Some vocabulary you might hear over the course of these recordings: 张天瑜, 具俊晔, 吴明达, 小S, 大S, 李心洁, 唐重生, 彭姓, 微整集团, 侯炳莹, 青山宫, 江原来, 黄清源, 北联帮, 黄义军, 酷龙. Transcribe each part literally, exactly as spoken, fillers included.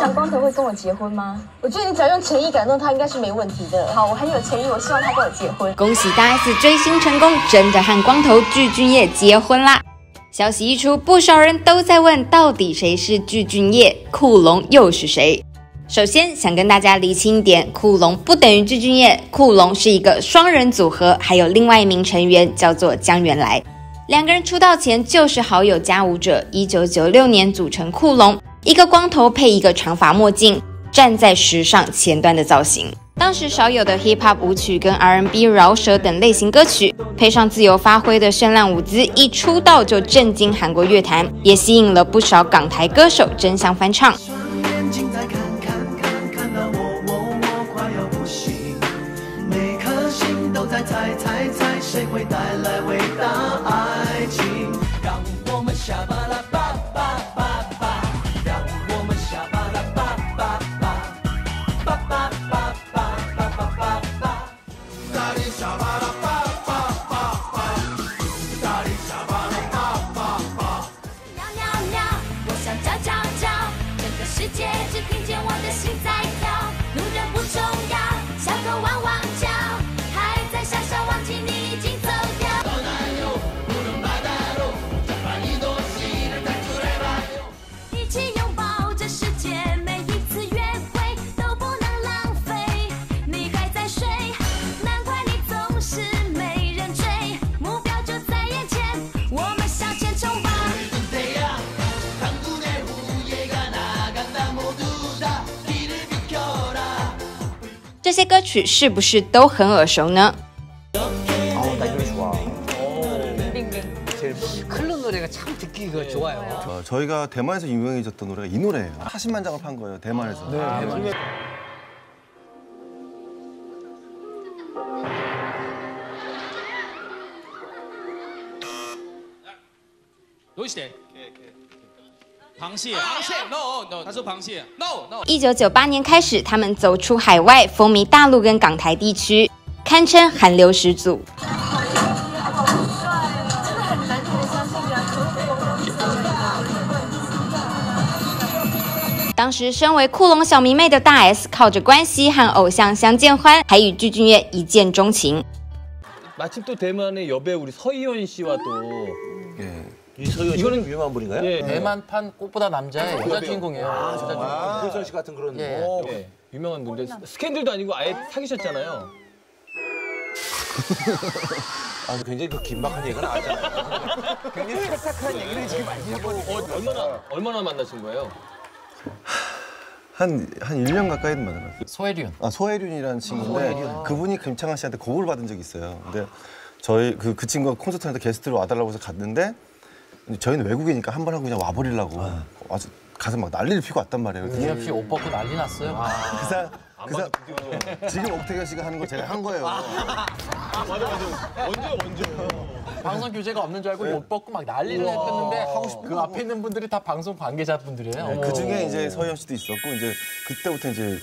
想光头会跟我结婚吗？我觉得你只要用诚意感动他，应该是没问题的。好，我很有诚意，我希望他跟我结婚。恭喜大 S 追星成功，真的和光头具俊晔结婚啦！消息一出，不少人都在问，到底谁是具俊晔？酷龙又是谁？ 首先想跟大家厘清一点，酷龙不等于具俊晔，酷龙是一个双人组合，还有另外一名成员叫做江原来。两个人出道前就是好友加舞者， 一九九六年组成酷龙，一个光头配一个长发墨镜，站在时尚前端的造型。当时少有的 hip hop 舞曲跟 R and B 饶舌等类型歌曲，配上自由发挥的绚烂舞姿，一出道就震惊韩国乐坛，也吸引了不少港台歌手争相翻唱。 猜猜猜，谁会带来伟大爱情？让我们下巴拉巴巴巴巴，让我们下巴拉巴巴巴巴巴巴巴巴巴巴。大力下巴拉巴巴巴巴，大力下巴拉巴巴巴。喵喵喵，我想叫叫叫，整个世界只听见我的心在跳，路人不重要，小狗汪汪叫。 这些歌曲是不是都很耳熟呢？ 클럽 노래가 참 듣기가 좋아요. 저, 저희가 대만에서 유명해졌던 노래가 이 노래예요. 사십만 장을 판 거예요, 대만에서. 네, 아, 대만에서. 노시대. 방시야. No, no. 他说방시야. No, no. 一九九八年开始，他们走出海外，风靡大陆跟港台地区，堪称韩流始祖。 当时身为酷龙小迷妹的大 S， 靠着关系和偶像相见欢，还与具俊晔一见钟情。마침 또 대만의 여배우 우리 서희연 씨와 또 이서연 이거는 유명한 분인가요? 네. 대만판 꽃보다 남자의 여자 주인공이에요. 아, 여자 주인공. 서희연 씨 같은 그런. 예. 네. 유명한 분들 스캔들도 아니고 아예 사귀셨잖아요. 아, 굉장히 그 긴박한 얘기는 아니잖아요. 굉장히 착착한 얘기를 지금 많이 하고. 얼마나 얼마나 만나신 거예요? 한, 한 일 년 가까이 만났어요. 소혜륜. 아, 소혜륜이라는 친구인데 소혜륜. 그분이 김창완 씨한테 곡을 받은 적이 있어요. 근데 저희 그, 그 친구가 콘서트한테 게스트로 와달라고 해서 갔는데 저희는 외국이니까 한 번 하고 그냥 와버리려고 아. 아주 가서 막 난리를 피고 왔단 말이에요. 민혁 씨 옷 벗고 난리 났어요. 아. 그 사, 그 사, 지금 옥태경 씨가 하는 거 제가 한 거예요. 아. 아, 맞아, 맞아. 언제, 언제. 방송 규제가 없는 줄 알고 네. 옷 벗고 막 난리를 했는데 그 앞에 있는 분들이 다 방송 관계자분들이에요. 네, 그 중에 이제 서희연 씨도 있었고 이제 그때부터 이제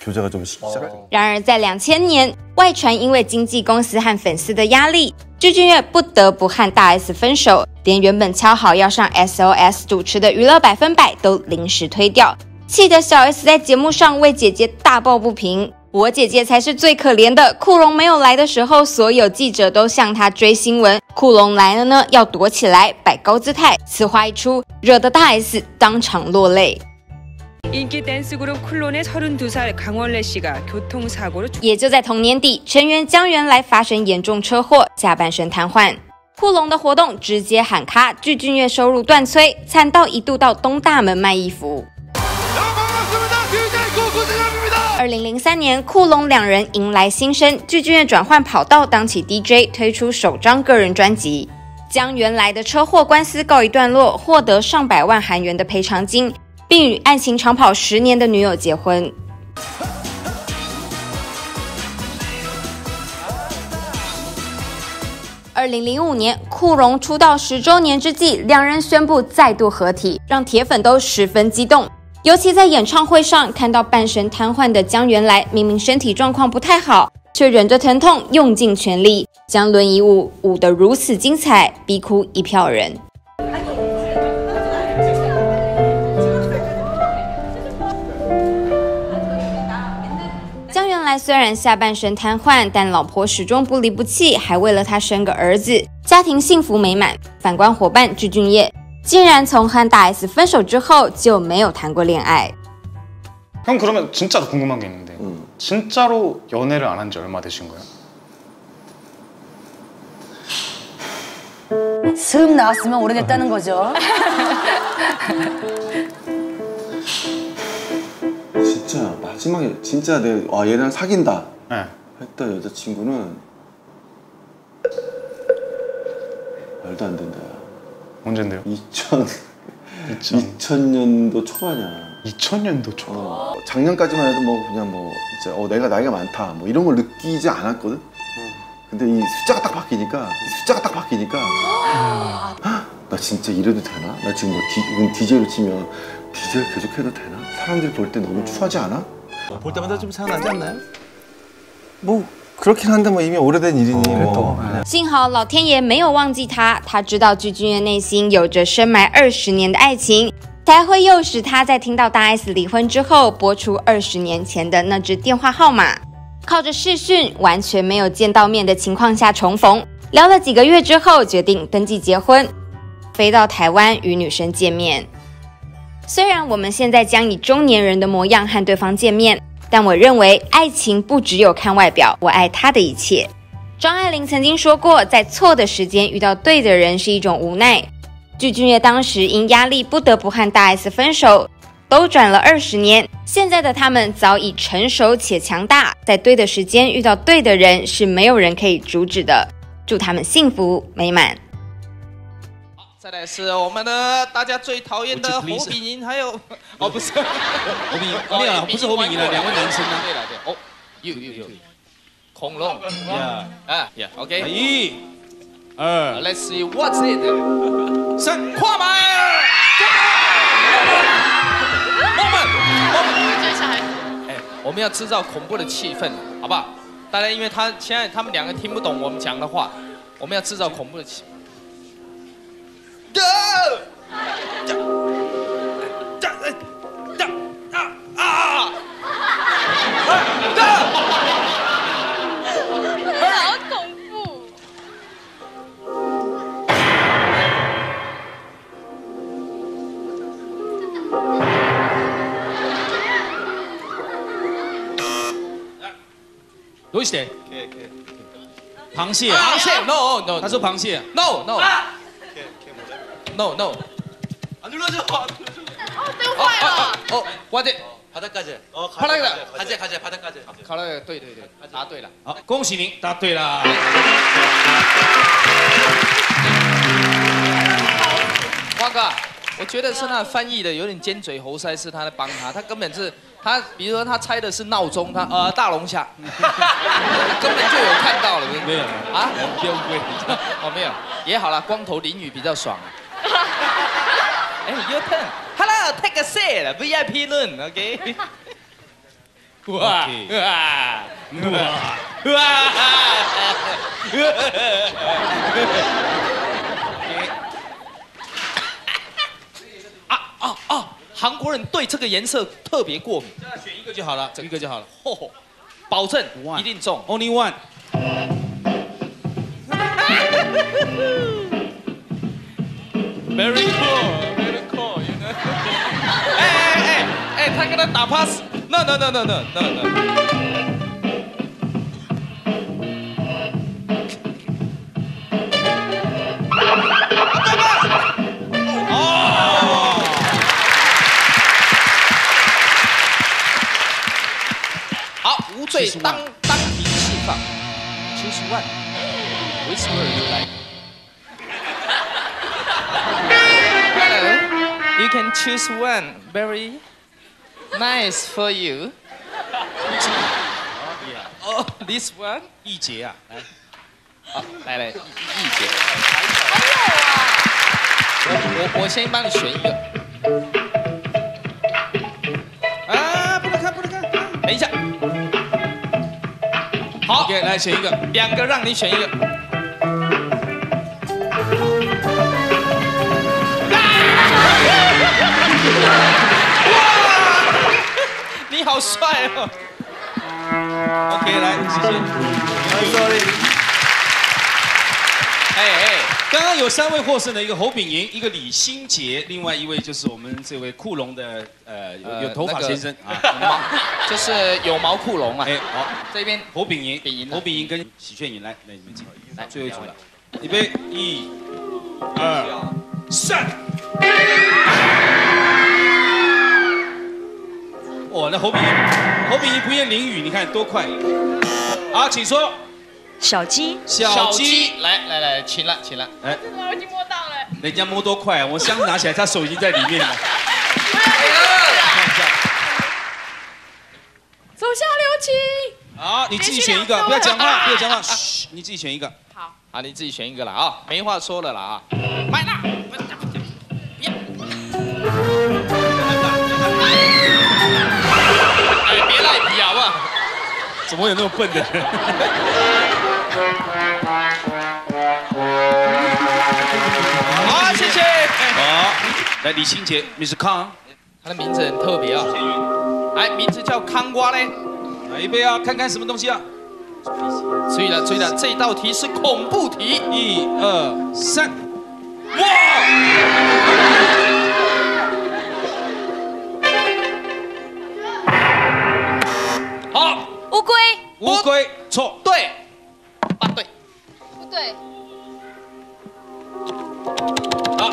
교제가 좀 시작했죠. 然而在两千年， 外传因为经纪公司和粉丝的压力，具俊晔不得不和大 S 分手，连原本敲好要上 S O S 主持的娱乐百分百都临时推掉，气得小 S 在节目上为姐姐大抱不平。 我姐姐才是最可怜的。酷龙没有来的时候，所有记者都向她追新闻；酷龙来了呢，要躲起来，摆高姿态。此话一出，惹得大 S 当场落泪。 인기 댄스 그룹 쿨론의 서른두 살 강원래 씨가 교통사고로 也就在同年底，成员江原来发生严重车祸，下半身瘫痪。酷龙的活动直接喊卡，具俊晔收入断炊，惨到一度到东大门卖衣服。 二零零三年，酷龙两人迎来新生，具俊晔转换跑道当起 D J， 推出首张个人专辑。江原来的车祸官司告一段落，获得上百万韩元的赔偿金，并与爱情长跑十年的女友结婚。二零零五年，酷龙出道十周年之际，两人宣布再度合体，让铁粉都十分激动。 尤其在演唱会上看到半身瘫痪的江原来，明明身体状况不太好，却忍着疼痛用尽全力将轮椅舞舞得如此精彩，逼哭一票人。来虽然下半身瘫痪，但老婆始终不离不弃，还为了他生个儿子，家庭幸福美满。反观伙伴具俊晔，竟然从和大 S 分手之后就没有谈过恋爱。형 그러면 진짜로 궁금한 게 있는데, 음. 진짜로 연애를 안 한 지 얼마 되신 거예요? 슥 나왔으면 오래됐다는 거죠. 진짜 마지막에 진짜 내가 아, 얘랑 사귄다 네. 했던 여자친구는 말도 안 된다. 언젠데요? 이천, 이천. 이천 년도 초반이야. 이천 년도 초반? 어, 작년까지만 해도 뭐 그냥 뭐 이제 어, 내가 나이가 많다 뭐 이런 걸 느끼지 않았거든? 근데 이 숫자가 딱 바뀌니까 이 숫자가 딱 바뀌니까 나 진짜 이래도 되나? 나 지금 뭐 디, 디제이로 치면 디제이 계속해도 되나? 사람들이 볼 때 너무 추하지 않아? 볼 때마다 좀 생각나지 않나요? 뭐 그렇긴 한데 뭐 이미 오래된 일이니 뭐. 幸好老天爷没有忘记他，他知道具俊晔内心有着深埋二十年的爱情，才会诱使他在听到大 S 离婚之后拨出二十年前的那支电话号码。 靠着视讯完全没有见到面的情况下重逢，聊了几个月之后决定登记结婚，飞到台湾与女神见面。虽然我们现在将以中年人的模样和对方见面，但我认为爱情不只有看外表，我爱他的一切。张爱玲曾经说过，在错的时间遇到对的人是一种无奈。具俊晔当时因压力不得不和大 S 分手。 兜转了二十年，现在的他们早已成熟且强大，在对的时间遇到对的人，是没有人可以阻止的。祝他们幸福美满。好，再来是我们的大家最讨厌的侯炳莹，还有哦不是侯炳莹，没有不是侯炳莹了，两位男生啊。对了对，哦，有有有，恐龙，呀啊呀 ，OK， 一、二 ，Let's see what's it， 三跨门。 我们要制造恐怖的气氛，好不好？大家因为他现在他们两个听不懂我们讲的话，我们要制造恐怖的气氛。好恐怖！ どうして？螃蟹。螃蟹。No no。他说螃蟹。No no。No no。안눌러줘。哦，灯坏了。哦，关键。바닥까지。哦，바닥이다。가재가재바닥까지。가라，对对对，答对了。好，恭喜您答对了。花哥，我觉得是那翻译的有点尖嘴猴腮，是他在帮他，他根本是。 他比如说他猜的是闹钟，他呃大龙虾，根本就有看到了，没有啊？丢鬼，哦没有，也好了，光头淋雨比较爽。哎 ，your turn，hello take a seat，V I P room，OK。哇哇哇哇！啊啊啊！ 韩国人对这个颜色特别过敏，现在选一个就好了，整一个就好了，吼吼，保证一定中 ，Only one。Very cool, very cool， you know。哎哎哎哎，他跟他打 pass， no no no no no no no。哦。 无罪当当庭释放，七十万，维持二人来。Hello, you can choose one very nice for you. Oh, this one. 易杰啊，来，好，来来，易杰。我我我先帮你选一个。啊，不能看，不能看，等一下。 好， okay, 来选一个，两个让你选一个。哇，你好帅哦！来，你直接。Sorry。哎哎，刚刚有三位获胜的，一个侯炳莹，一个李心洁，另外一位就是我们这位库龙的呃有有头发先生啊，就是有毛库龙啊。哎，好，这边侯炳莹，炳莹，侯炳莹跟许炫颖来，来你们进来，最后一组了，预备，一、二、三。 哦，那侯炳莹，侯炳莹不愿淋雨，你看多快！好，请说。小鸡，小鸡，来来来，请了，请了。哎，我已经摸到了。人家摸多快啊！我箱拿起来，他手已经在里面了。看一下。手下留情。好，你自己选一个，不要讲话，不要讲话。嘘，你自己选一个。好。好，你自己选一个了啊，没话说了啦啊。买啦。 怎么有那么笨的人？好，谢谢。好，来李心洁 ，Miss 康，她的名字很特别啊。哎，名字叫康瓜嘞。来一杯啊，看看什么东西啊？注意了，注意了，这道题是恐怖题。一二三，哇！ 乌龟，乌龟错，对，不对，不对。啊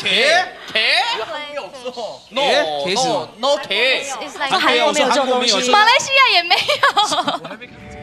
K K。没有错。No no no K。马来西亚也没有。